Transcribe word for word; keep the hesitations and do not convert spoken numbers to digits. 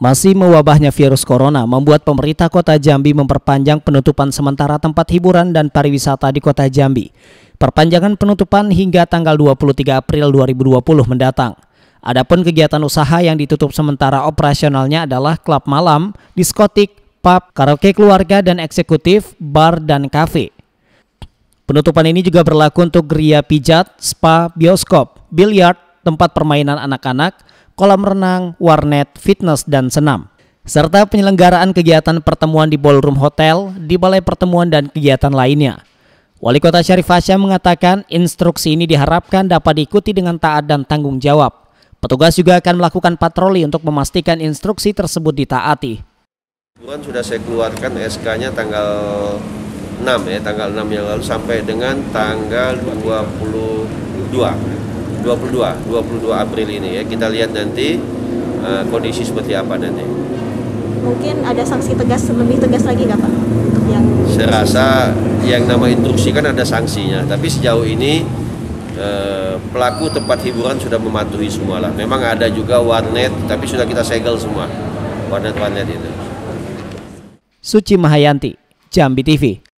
Masih mewabahnya virus corona membuat pemerintah kota Jambi memperpanjang penutupan sementara tempat hiburan dan pariwisata di kota Jambi. Perpanjangan penutupan hingga tanggal dua puluh tiga April dua ribu dua puluh mendatang. Adapun kegiatan usaha yang ditutup sementara operasionalnya adalah klub malam, diskotik, pub, karaoke keluarga dan eksekutif, bar dan kafe. Penutupan ini juga berlaku untuk geria pijat, spa, bioskop, biliar, tempat permainan anak-anak, kolam renang, warnet, fitness, dan senam. Serta penyelenggaraan kegiatan pertemuan di ballroom hotel, di balai pertemuan, dan kegiatan lainnya. Wali Kota Syarif Hasyim mengatakan instruksi ini diharapkan dapat diikuti dengan taat dan tanggung jawab. Petugas juga akan melakukan patroli untuk memastikan instruksi tersebut ditaati. Sudah saya keluarkan S K-nya tanggal enam ya, tanggal enam yang lalu sampai dengan tanggal dua puluh dua April ini ya, kita lihat nanti uh, kondisi seperti apa nanti. Mungkin ada sanksi tegas, lebih tegas lagi nggak Pak? Untuk yang saya rasa yang nama instruksi kan ada sanksinya, tapi sejauh ini uh, pelaku tempat hiburan sudah mematuhi semua lah. Memang ada juga warnet, tapi sudah kita segel semua warnet-warnet itu. Suci Mahayanti, Jambi T V.